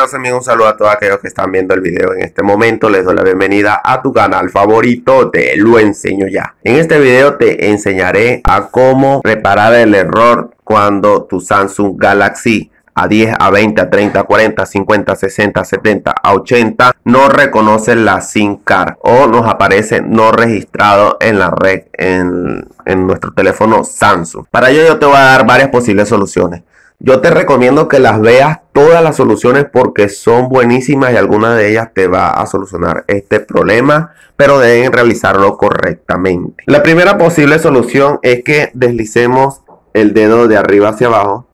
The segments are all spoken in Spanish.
Buenas amigos, un saludo a todos aquellos que están viendo el video en este momento. Les doy la bienvenida a tu canal favorito de Lo Enseño Ya. En este video te enseñaré a cómo reparar el error cuando tu Samsung Galaxy A10, A20, A30, A40, A50, A60, A70, A80 no reconoce la SIM card o nos aparece no registrado en la red en nuestro teléfono Samsung. Para ello yo te voy a dar varias posibles soluciones. Yo te recomiendo que las veas todas las soluciones porque son buenísimas y alguna de ellas te va a solucionar este problema, pero deben realizarlo correctamente. La primera posible solución es que deslicemos el dedo de arriba hacia abajo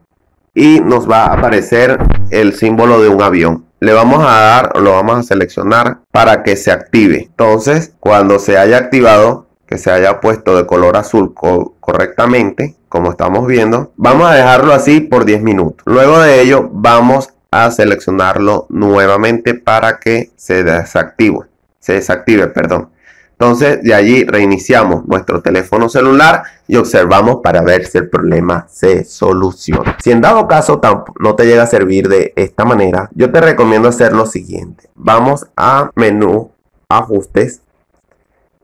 y nos va a aparecer el símbolo de un avión. Le vamos a dar, lo vamos a seleccionar para que se active. Entonces, cuando se haya activado, que se haya puesto de color azul correctamente, como estamos viendo, vamos a dejarlo así por 10 minutos. Luego de ello, vamos a seleccionarlo nuevamente para que se desactive. Entonces, de allí reiniciamos nuestro teléfono celular y observamos para ver si el problema se soluciona. Si en dado caso no te llega a servir de esta manera, yo te recomiendo hacer lo siguiente. Vamos a menú, ajustes,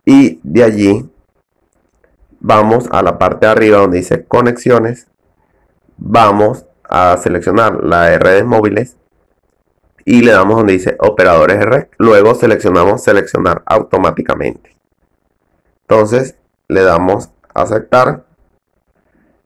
y de allí vamos a la parte de arriba donde dice conexiones. Vamos a seleccionar la de redes móviles y le damos donde dice operadores de red. Luego seleccionamos seleccionar automáticamente. Entonces le damos aceptar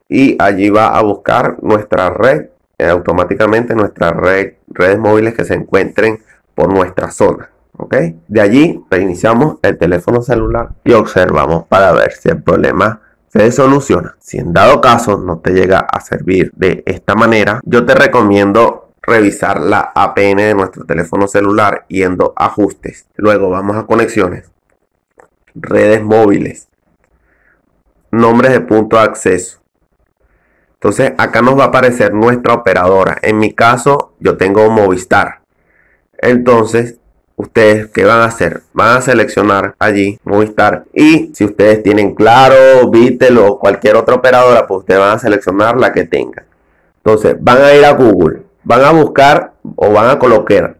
y allí va a buscar nuestra red, automáticamente nuestra red, redes móviles que se encuentren por nuestra zona. Ok, de allí reiniciamos el teléfono celular y observamos para ver si el problema se soluciona. Si en dado caso no te llega a servir de esta manera, yo te recomiendo revisar la APN de nuestro teléfono celular yendo a ajustes. Luego vamos a conexiones, redes móviles, nombres de punto de acceso. Entonces acá nos va a aparecer nuestra operadora. En mi caso yo tengo Movistar. Entonces ustedes ¿qué van a hacer? Van a seleccionar allí Movistar. Y si ustedes tienen Claro, Bitel o cualquier otra operadora, pues ustedes van a seleccionar la que tengan. Entonces van a ir a Google. Van a buscar o van a colocar,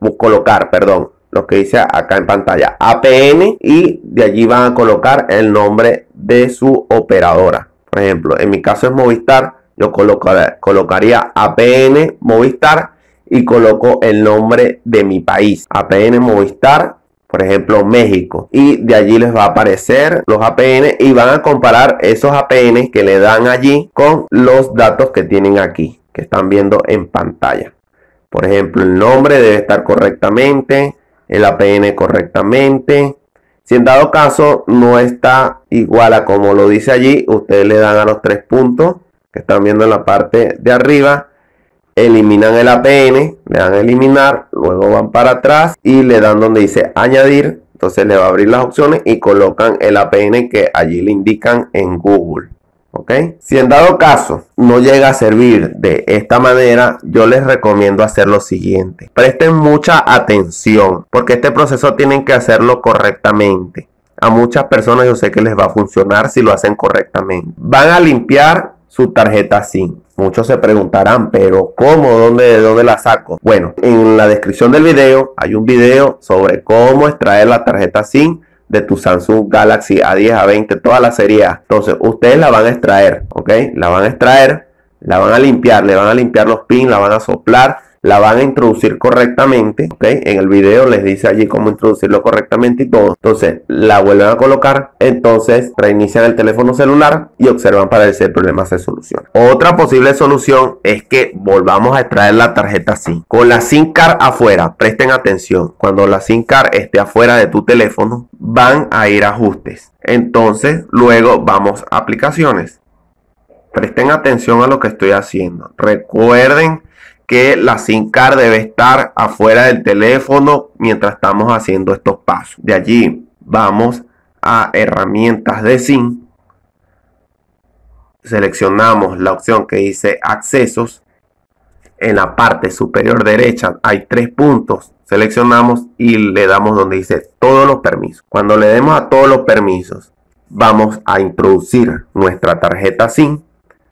lo que dice acá en pantalla, APN, y de allí van a colocar el nombre de su operadora. Por ejemplo, en mi caso es Movistar, yo colocaría APN Movistar y coloco el nombre de mi país, APN Movistar, por ejemplo México. Y de allí les va a aparecer los APN y van a comparar esos APN que le dan allí con los datos que tienen aquí, que están viendo en pantalla. Por ejemplo, el nombre debe estar correctamente, el APN correctamente. Si en dado caso no está igual a como lo dice allí, ustedes le dan a los tres puntos que están viendo en la parte de arriba, eliminan el APN, le dan a eliminar, luego van para atrás y le dan donde dice añadir. Entonces le va a abrir las opciones y colocan el APN que allí le indican en Google. Okay. Si en dado caso no llega a servir de esta manera, yo les recomiendo hacer lo siguiente. Presten mucha atención porque este proceso tienen que hacerlo correctamente. A muchas personas yo sé que les va a funcionar si lo hacen correctamente. Van a limpiar su tarjeta SIM. Muchos se preguntarán, pero ¿cómo? ¿De dónde la saco? Bueno, en la descripción del video hay un video sobre cómo extraer la tarjeta SIM de tu Samsung Galaxy A10, A20, toda la serie A. Entonces ustedes la van a extraer, ok, la van a extraer, la van a limpiar, le van a limpiar los pins, la van a soplar, la van a introducir correctamente, ok, en el video les dice allí cómo introducirlo correctamente y todo. Entonces la vuelven a colocar, entonces reinician el teléfono celular y observan para ver si el problema se soluciona. Otra posible solución es que volvamos a extraer la tarjeta SIM. Con la SIM card afuera, presten atención, cuando la SIM card esté afuera de tu teléfono, van a ir a ajustes. Entonces luego vamos a aplicaciones. Presten atención a lo que estoy haciendo. Recuerden que la SIM card debe estar afuera del teléfono mientras estamos haciendo estos pasos. De allí vamos a herramientas de SIM. Seleccionamos la opción que dice accesos. En la parte superior derecha hay tres puntos. Seleccionamos y le damos donde dice todos los permisos. Cuando le demos a todos los permisos, vamos a introducir nuestra tarjeta SIM.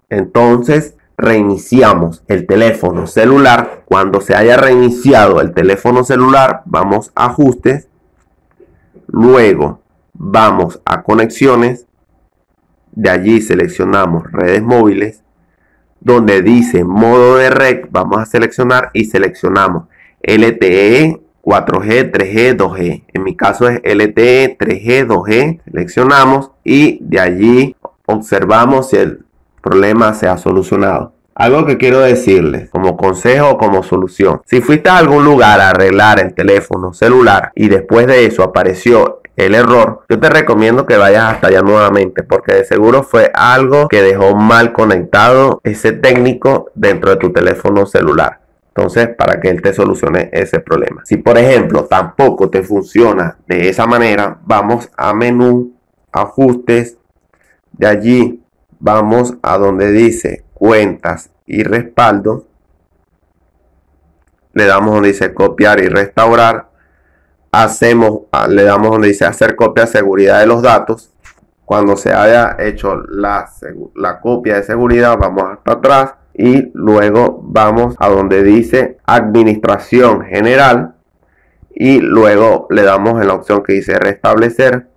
Entonces reiniciamos el teléfono celular. Cuando se haya reiniciado el teléfono celular, vamos a ajustes, luego vamos a conexiones, de allí seleccionamos redes móviles, donde dice modo de red vamos a seleccionar y seleccionamos LTE, 4G, 3G, 2G. En mi caso es LTE, 3G, 2G. Seleccionamos y de allí observamos si el problema se ha solucionado. Algo que quiero decirles como consejo o como solución: si fuiste a algún lugar a arreglar el teléfono celular y después de eso apareció el error, yo te recomiendo que vayas hasta allá nuevamente, porque de seguro fue algo que dejó mal conectado ese técnico dentro de tu teléfono celular. Entonces, para que él te solucione ese problema. Si por ejemplo tampoco te funciona de esa manera, vamos a menú, ajustes, de allí vamos a donde dice cuentas y respaldo, le damos donde dice copiar y restaurar, le damos donde dice hacer copia de seguridad de los datos. Cuando se haya hecho la copia de seguridad, vamos hasta atrás y luego vamos a donde dice administración general y luego le damos en la opción que dice restablecer.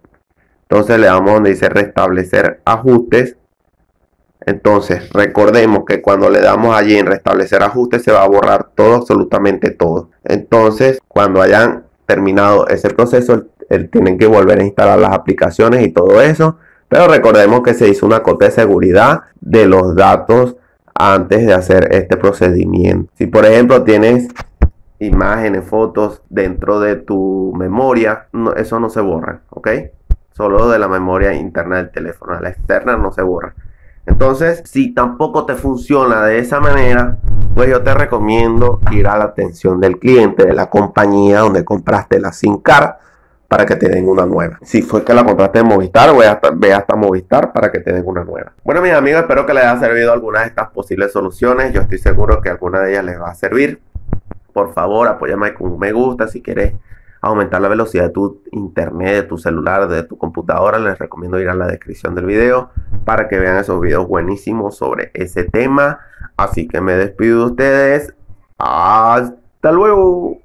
Entonces le damos donde dice restablecer ajustes. Entonces recordemos que cuando le damos allí en restablecer ajustes, se va a borrar todo, absolutamente todo. Entonces cuando hayan terminado ese proceso, tienen que volver a instalar las aplicaciones y todo eso, pero recordemos que se hizo una copia de seguridad de los datos antes de hacer este procedimiento. Si por ejemplo tienes imágenes, fotos dentro de tu memoria, eso no se borra, ¿ok? Solo de la memoria interna del teléfono, de la externa no se borra. Entonces, si tampoco te funciona de esa manera, pues yo te recomiendo ir a la atención del cliente de la compañía donde compraste la SIM card para que te den una nueva. Si fue que la compraste en Movistar, ve hasta Movistar para que te den una nueva. Bueno, mis amigos, espero que les haya servido alguna de estas posibles soluciones. Yo estoy seguro que alguna de ellas les va a servir. Por favor, apóyame con un me gusta. Si quieres aumentar la velocidad de tu internet, de tu celular, de tu computadora, les recomiendo ir a la descripción del video para que vean esos videos buenísimos sobre ese tema. Así que me despido de ustedes. Hasta luego.